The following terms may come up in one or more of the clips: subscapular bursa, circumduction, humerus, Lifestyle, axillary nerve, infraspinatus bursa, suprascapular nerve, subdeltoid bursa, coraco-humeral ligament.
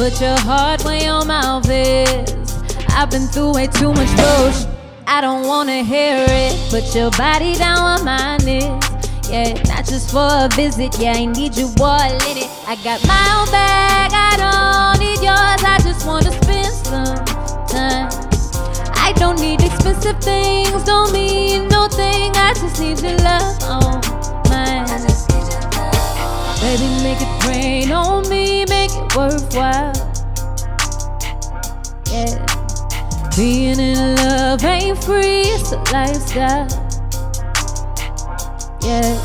Put your heart where your mouth is. I've been through way too much bullshit, I don't wanna hear it. Put your body down where mine is. Yeah, not just for a visit. Yeah, I need you all in it. I got my own bag, I don't need yours. I just wanna spend some time. I don't need expensive things, don't mean no thing. I just need your love on mine. Baby, make it rain on me, make it worthwhile. Yeah. Being in love ain't free, it's a lifestyle. Yeah.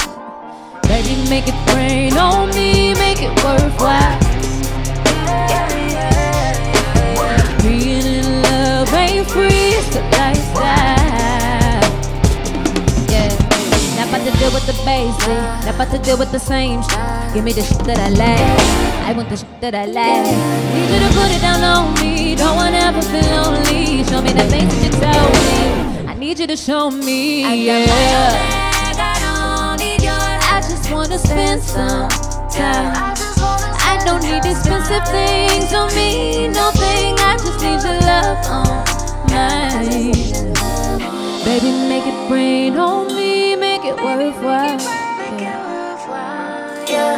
Baby, make it rain on me, make it worthwhile. Being in love ain't free, it's a lifestyle. Yeah. Not about to deal with the basics, not about to deal with the same shit. Give me the shit that I like, I want the shit that I like. Need you to put it down on me, don't wanna ever feel lonely. Show me the things that you tell me. I need you to show me. I got my own bag, I don't need yours. I just wanna spend some time. I don't need expensive things, don't mean no thing. I just need your love on mine. Baby, make it rain on me, make it worthwhile. Yeah.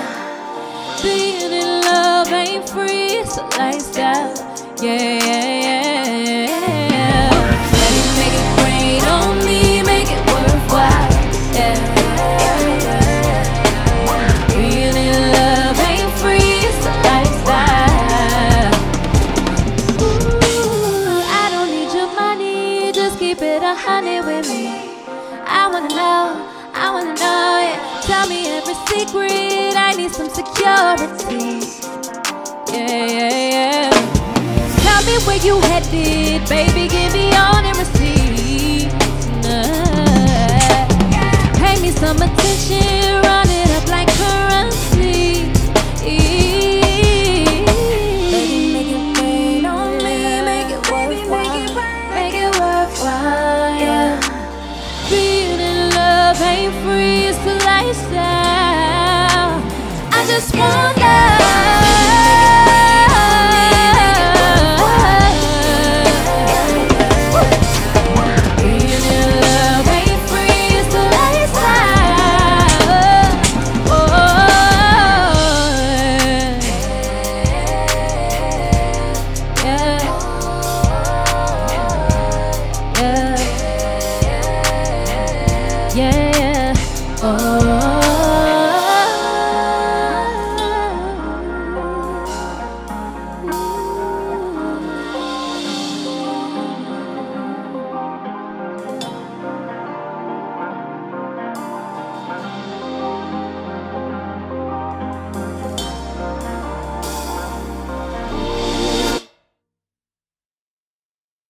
Being in love ain't free, it's a lifestyle. Yeah, yeah, yeah. Secret, I need some security. Yeah, yeah, yeah. Tell me where you headed, baby, give me all the receipts. Pay me some attention, run it up like currency. Baby, make it rain on me, make it worthwhile. Make it worthwhile, yeah. Being in love ain't free, it's a lifestyle. I just want love. Being in love ain't free, it's a lifestyle. Oh, yeah. Yeah. Yeah. Yeah. Oh.